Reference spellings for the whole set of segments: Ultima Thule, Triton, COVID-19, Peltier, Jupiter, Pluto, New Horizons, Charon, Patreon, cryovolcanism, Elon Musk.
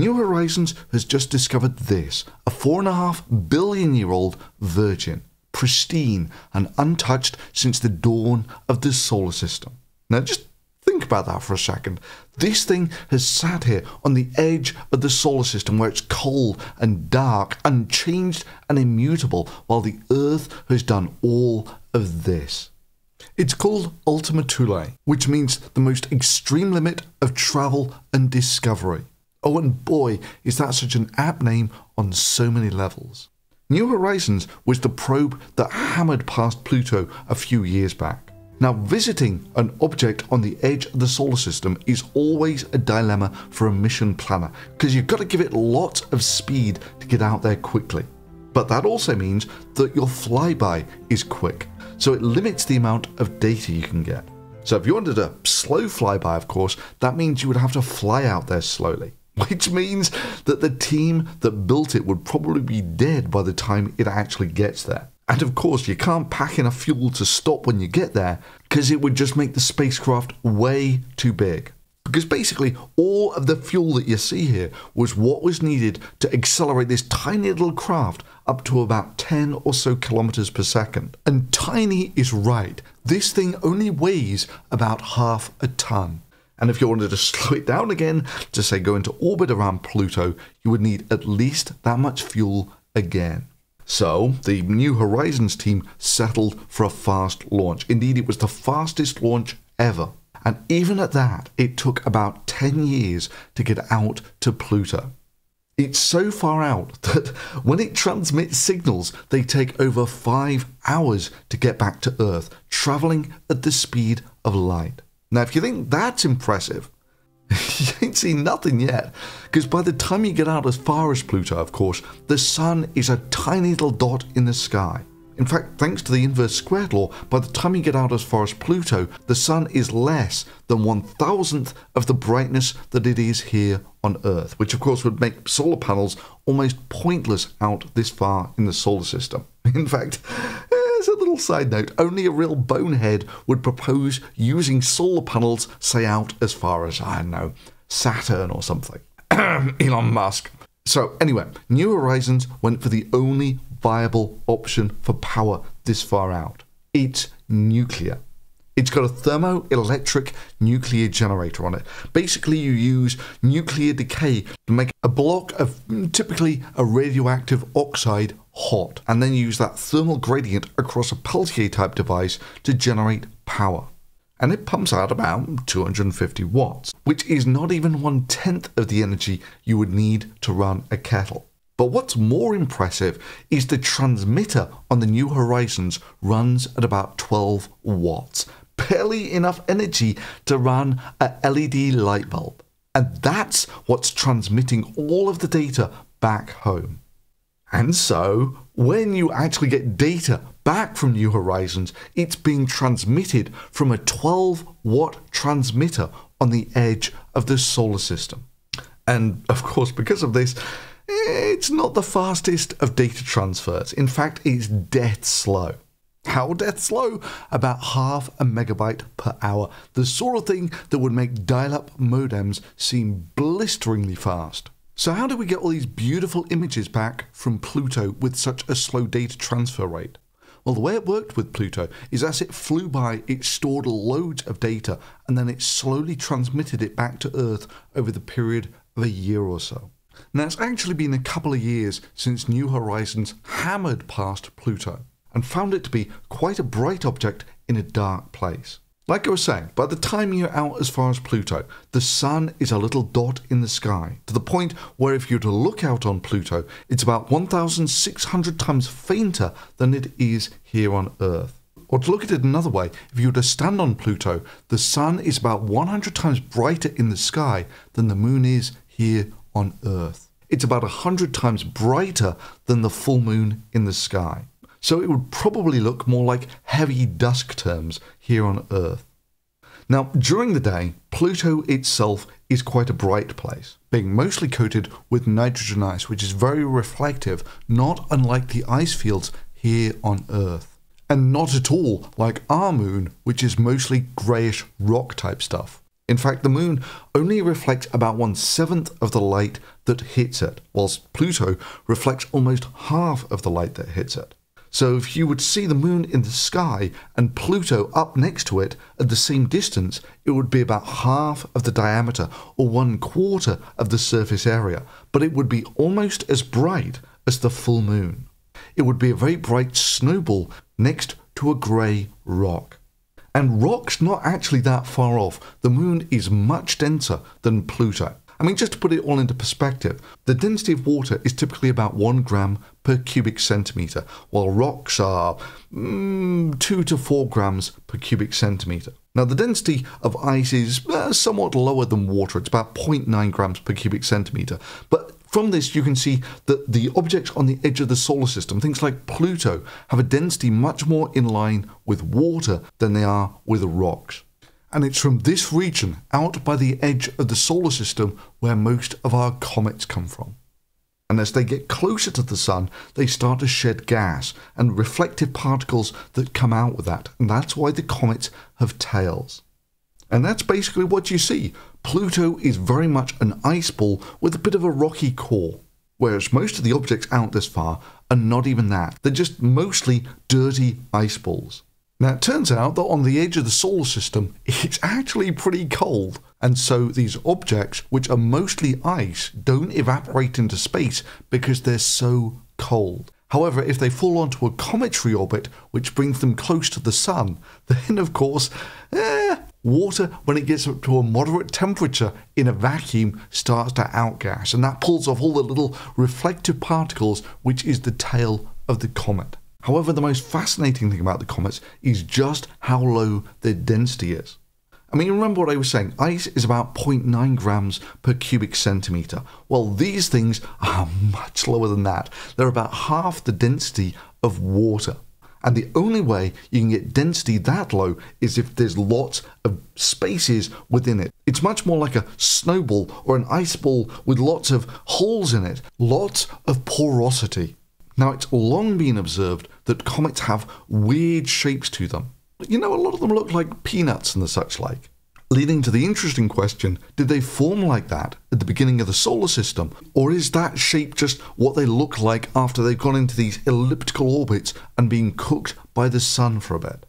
New Horizons has just discovered this, a 4.5 billion-year-old virgin, pristine and untouched since the dawn of the solar system. Now just think about that for a second. This thing has sat here on the edge of the solar system where it's cold and dark, unchanged and immutable, while the Earth has done all of this. It's called Ultima Thule, which means the most extreme limit of travel and discovery. Oh, and boy, is that such an apt name on so many levels. New Horizons was the probe that hammered past Pluto a few years back. Now, visiting an object on the edge of the solar system is always a dilemma for a mission planner, because you've got to give it lots of speed to get out there quickly. But that also means that your flyby is quick, so it limits the amount of data you can get. So if you wanted a slow flyby, of course, that means you would have to fly out there slowly, which means that the team that built it would probably be dead by the time it actually gets there. And of course, you can't pack enough fuel to stop when you get there, because it would just make the spacecraft way too big. Because basically, all of the fuel that you see here was what was needed to accelerate this tiny little craft up to about 10 or so kilometers per second. And tiny is right. This thing only weighs about half a ton. And if you wanted to slow it down again to, say, go into orbit around Pluto, you would need at least that much fuel again. So the New Horizons team settled for a fast launch. Indeed, it was the fastest launch ever. And even at that, it took about 10 years to get out to Pluto. It's so far out that when it transmits signals, they take over 5 hours to get back to Earth, traveling at the speed of light. Now, if you think that's impressive, you ain't seen nothing yet, because by the time you get out as far as Pluto, of course, the sun is a tiny little dot in the sky. In fact, thanks to the inverse squared law, by the time you get out as far as Pluto, the sun is less than 1,000th of the brightness that it is here on Earth, which of course would make solar panels almost pointless out this far in the solar system. In fact, as a little side note, only a real bonehead would propose using solar panels, say, out as far as, I don't know, Saturn or something. Elon Musk. So anyway, New Horizons went for the only viable option for power this far out. It's nuclear. It's got a thermoelectric nuclear generator on it. Basically, you use nuclear decay to make a block of typically a radioactive oxide hot, and then use that thermal gradient across a Peltier type device to generate power. And it pumps out about 250 watts, which is not even 1/10 of the energy you would need to run a kettle. But what's more impressive is the transmitter on the New Horizons runs at about 12 watts, barely enough energy to run a LED light bulb. And that's what's transmitting all of the data back home. And so, when you actually get data back from New Horizons, it's being transmitted from a 12-watt transmitter on the edge of the solar system. And of course, because of this, it's not the fastest of data transfers. In fact, it's death slow. How death slow? About half a megabyte per hour. The sort of thing that would make dial-up modems seem blisteringly fast. So how do we get all these beautiful images back from Pluto with such a slow data transfer rate? Well, the way it worked with Pluto is as it flew by, it stored loads of data, and then it slowly transmitted it back to Earth over the period of a year or so. Now, it's actually been a couple of years since New Horizons hammered past Pluto and found it to be quite a bright object in a dark place. Like I was saying, by the time you're out as far as Pluto, the sun is a little dot in the sky, to the point where if you were to look out on Pluto, it's about 1,600 times fainter than it is here on Earth. Or to look at it another way, if you were to stand on Pluto, the sun is about 100 times brighter in the sky than the moon is here on Earth. It's about 100 times brighter than the full moon in the sky. So it would probably look more like heavy dusk terms here on Earth. Now, during the day, Pluto itself is quite a bright place, being mostly coated with nitrogen ice, which is very reflective, not unlike the ice fields here on Earth. And not at all like our moon, which is mostly greyish rock type stuff. In fact, the moon only reflects about 1/7 of the light that hits it, whilst Pluto reflects almost half of the light that hits it. So if you would see the moon in the sky and Pluto up next to it at the same distance, it would be about half of the diameter or 1/4 of the surface area, but it would be almost as bright as the full moon. It would be a very bright snowball next to a grey rock. And rock's not actually that far off. The moon is much denser than Pluto. I mean, just to put it all into perspective, the density of water is typically about 1 gram per cubic centimetre, while rocks are 2 to 4 grams per cubic centimetre. Now, the density of ice is somewhat lower than water. It's about 0.9 grams per cubic centimetre. But from this, you can see that the objects on the edge of the solar system, things like Pluto, have a density much more in line with water than they are with rocks. And it's from this region out by the edge of the solar system where most of our comets come from. And as they get closer to the sun, they start to shed gas and reflective particles that come out with that. And that's why the comets have tails. And that's basically what you see. Pluto is very much an ice ball with a bit of a rocky core, whereas most of the objects out this far are not even that. They're just mostly dirty ice balls. Now, it turns out that on the edge of the solar system, it's actually pretty cold. And so these objects, which are mostly ice, don't evaporate into space because they're so cold. However, if they fall onto a cometary orbit, which brings them close to the sun, then, of course, water, when it gets up to a moderate temperature in a vacuum, starts to outgas. And that pulls off all the little reflective particles, which is the tail of the comet. However, the most fascinating thing about the comets is just how low their density is. I mean, remember what I was saying, ice is about 0.9 grams per cubic centimetre. Well, these things are much lower than that. They're about half the density of water. And the only way you can get density that low is if there's lots of spaces within it. It's much more like a snowball or an ice ball with lots of holes in it, lots of porosity. Now, it's long been observed that comets have weird shapes to them. You know, a lot of them look like peanuts and the such like. Leading to the interesting question, did they form like that at the beginning of the solar system? Or is that shape just what they look like after they've gone into these elliptical orbits and been cooked by the sun for a bit?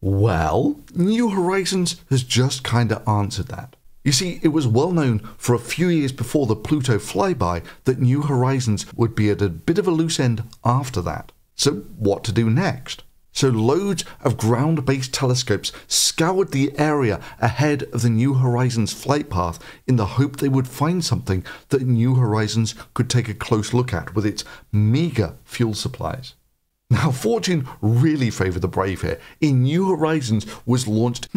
Well, New Horizons has just kind of answered that. You see, it was well known for a few years before the Pluto flyby that New Horizons would be at a bit of a loose end after that. So what to do next? So loads of ground-based telescopes scoured the area ahead of the New Horizons flight path in the hope they would find something that New Horizons could take a close look at with its meager fuel supplies. Now, fortune really favoured the brave here. In New Horizons was launched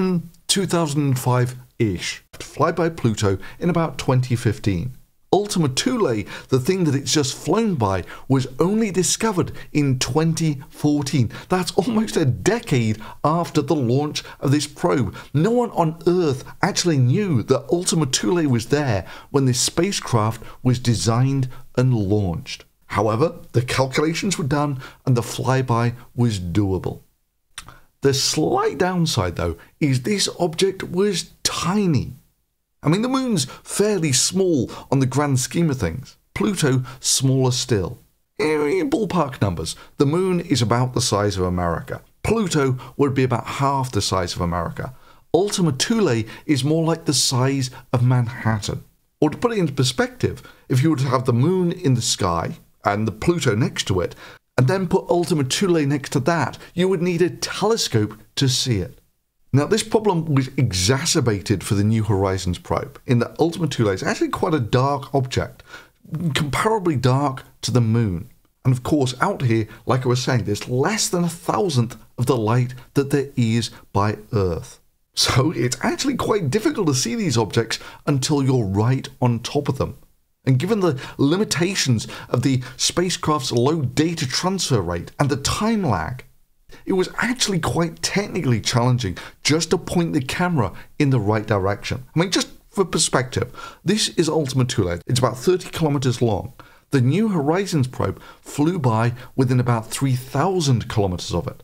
2005-ish, to fly by Pluto in about 2015. Ultima Thule, the thing that it's just flown by, was only discovered in 2014. That's almost a decade after the launch of this probe. No one on Earth actually knew that Ultima Thule was there when this spacecraft was designed and launched. However, the calculations were done and the flyby was doable. The slight downside, though, is this object was tiny. I mean, the moon's fairly small on the grand scheme of things. Pluto, smaller still. In ballpark numbers, the moon is about the size of America. Pluto would be about half the size of America. Ultima Thule is more like the size of Manhattan. Or to put it into perspective, if you were to have the moon in the sky and the Pluto next to it, and then put Ultima Thule next to that, you would need a telescope to see it. Now, this problem was exacerbated for the New Horizons probe, in that Ultima Thule is actually quite a dark object, comparably dark to the moon. And of course, out here, like I was saying, there's less than 1,000th of the light that there is by Earth. So it's actually quite difficult to see these objects until you're right on top of them. And given the limitations of the spacecraft's low data transfer rate and the time lag, it was actually quite technically challenging just to point the camera in the right direction. I mean, just for perspective, this is Ultima Thule. It's about 30 kilometers long. The New Horizons probe flew by within about 3,000 kilometers of it,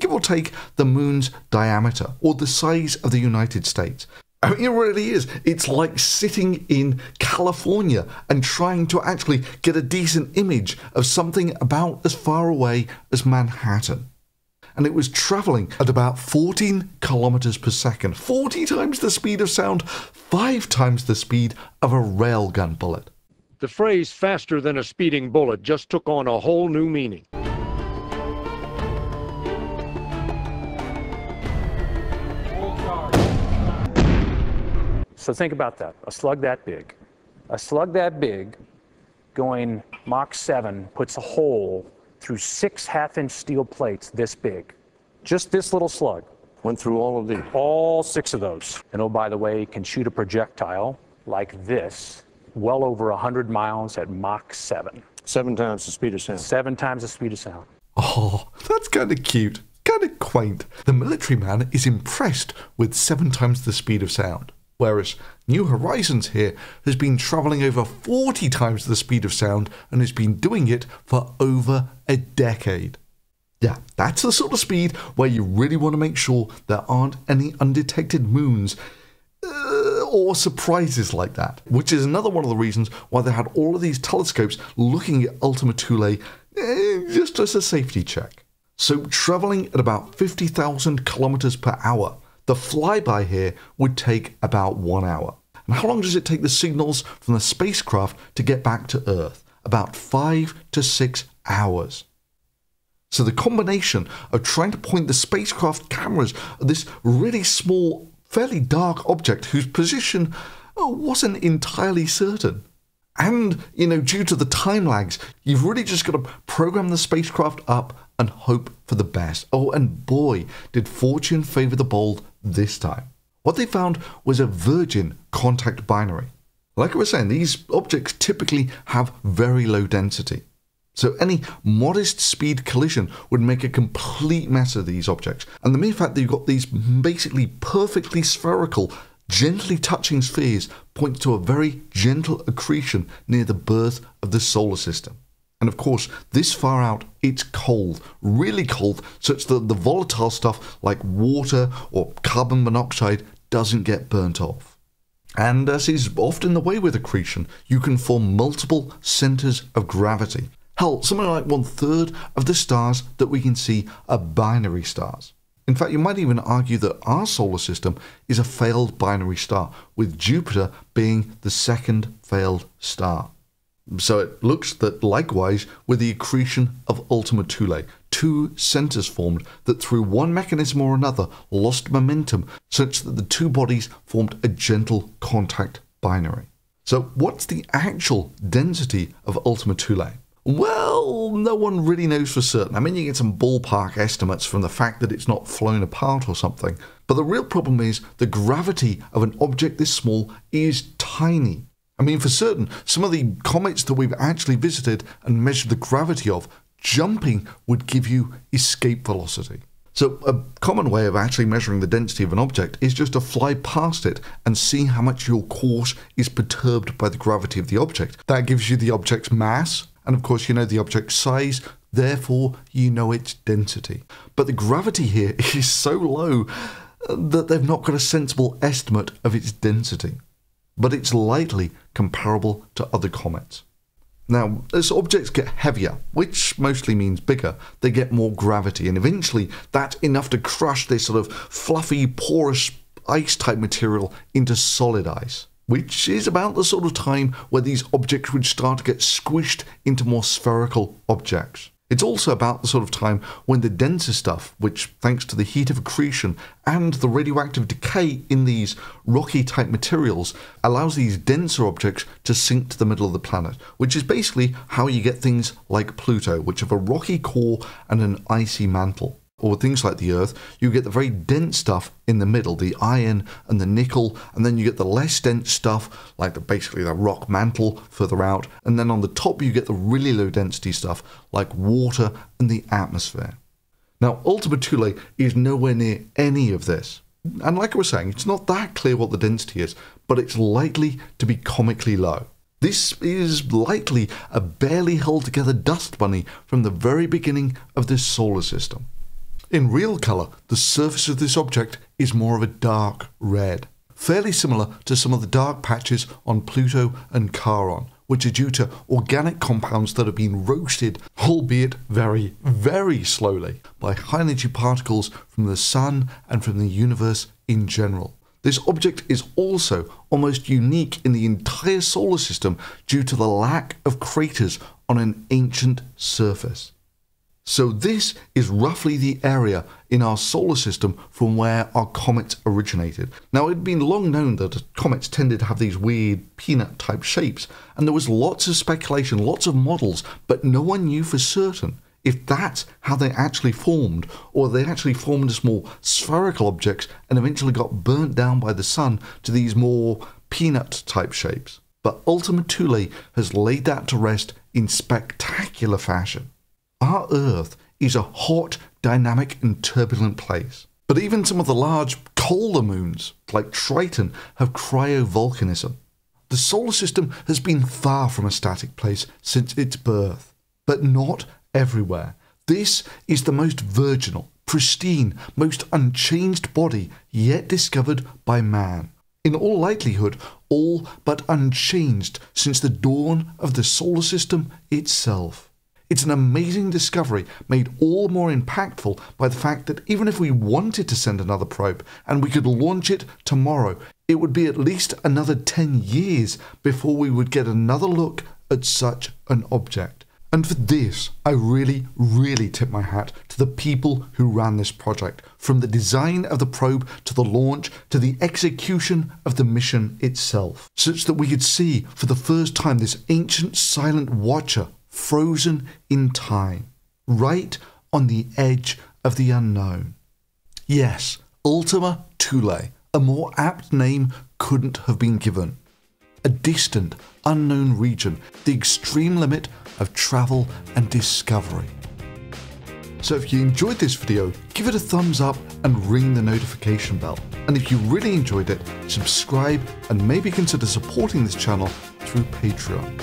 give or take the moon's diameter or the size of the United States. I mean, it really is. It's like sitting in California and trying to actually get a decent image of something about as far away as Manhattan. And it was traveling at about 14 kilometers per second, 40 times the speed of sound, 5 times the speed of a railgun bullet. The phrase faster than a speeding bullet just took on a whole new meaning. So think about that, a slug that big going Mach 7 puts a hole through 6 half-inch steel plates this big. Just this little slug. Went through all of these? All 6 of those. And oh, by the way, can shoot a projectile like this well over 100 miles at Mach 7. 7 times the speed of sound. 7 times the speed of sound. Oh, that's kind of cute, kind of quaint. The military man is impressed with 7 times the speed of sound. Whereas New Horizons here has been traveling over 40 times the speed of sound and has been doing it for over a decade. Yeah, that's the sort of speed where you really want to make sure there aren't any undetected moons or surprises like that, which is another one of the reasons why they had all of these telescopes looking at Ultima Thule just as a safety check. So traveling at about 50,000 kilometers per hour, the flyby here would take about 1 hour. And how long does it take the signals from the spacecraft to get back to Earth? About 5 to 6 hours. So the combination of trying to point the spacecraft cameras at this really small, fairly dark object whose position wasn't entirely certain. And, you know, due to the time lags, you've really just got to program the spacecraft up and hope for the best. Oh, and boy, did fortune favor the bold this time. What they found was a virgin contact binary. Like I was saying, these objects typically have very low density. So any modest speed collision would make a complete mess of these objects. And the mere fact that you've got these basically perfectly spherical, gently touching spheres points to a very gentle accretion near the birth of the solar system. And of course, this far out, it's cold, really cold, such that the volatile stuff like water or carbon monoxide doesn't get burnt off. And as is often the way with accretion, you can form multiple centers of gravity. Hell, something like 1/3 of the stars that we can see are binary stars. In fact, you might even argue that our solar system is a failed binary star, with Jupiter being the second failed star. So it looks that likewise with the accretion of Ultima Thule, 2 centers formed that through one mechanism or another lost momentum such that the 2 bodies formed a gentle contact binary. So what's the actual density of Ultima Thule? Well, no one really knows for certain. I mean, you get some ballpark estimates from the fact that it's not flown apart or something. But the real problem is the gravity of an object this small is tiny. I mean, for certain, some of the comets that we've actually visited and measured the gravity of, jumping would give you escape velocity. So a common way of actually measuring the density of an object is just to fly past it and see how much your course is perturbed by the gravity of the object. That gives you the object's mass, and of course you know the object's size, therefore you know its density. But the gravity here is so low that they've not got a sensible estimate of its density. But it's lightly comparable to other comets. Now, as objects get heavier, which mostly means bigger, they get more gravity, and eventually that's enough to crush this sort of fluffy, porous ice-type material into solid ice, which is about the sort of time where these objects would start to get squished into more spherical objects. It's also about the sort of time when the denser stuff, which thanks to the heat of accretion and the radioactive decay in these rocky type materials, allows these denser objects to sink to the middle of the planet, which is basically how you get things like Pluto, which have a rocky core and an icy mantle. Or things like the Earth, you get the very dense stuff in the middle, the iron and the nickel, and then you get the less dense stuff, like basically the rock mantle further out, and then on the top you get the really low density stuff, like water and the atmosphere. Now, Ultima Thule is nowhere near any of this. And like I was saying, it's not that clear what the density is, but it's likely to be comically low. This is likely a barely held together dust bunny from the very beginning of this solar system. In real colour, the surface of this object is more of a dark red. fairly similar to some of the dark patches on Pluto and Charon, which are due to organic compounds that have been roasted, albeit very, very slowly, by high-energy particles from the Sun and from the universe in general. This object is also almost unique in the entire solar system due to the lack of craters on an ancient surface. So this is roughly the area in our solar system from where our comets originated. Now, it had been long known that comets tended to have these weird peanut-type shapes, and there was lots of speculation, lots of models, but no one knew for certain if that's how they actually formed, or they actually formed as more spherical objects and eventually got burnt down by the sun to these more peanut-type shapes. But Ultima Thule has laid that to rest in spectacular fashion. Our Earth is a hot, dynamic and turbulent place. But even some of the large colder moons, like Triton, have cryovolcanism. The solar system has been far from a static place since its birth, but not everywhere. This is the most virginal, pristine, most unchanged body yet discovered by man. In all likelihood, all but unchanged since the dawn of the solar system itself. It's an amazing discovery, made all the more impactful by the fact that even if we wanted to send another probe and we could launch it tomorrow, it would be at least another 10 years before we would get another look at such an object. And for this, I really, really tip my hat to the people who ran this project, from the design of the probe to the launch to the execution of the mission itself, such that we could see for the first time this ancient silent watcher frozen in time, right on the edge of the unknown. Yes, Ultima Thule, a more apt name couldn't have been given. A distant, unknown region, the extreme limit of travel and discovery. So if you enjoyed this video, give it a thumbs up and ring the notification bell. And if you really enjoyed it, subscribe and maybe consider supporting this channel through Patreon.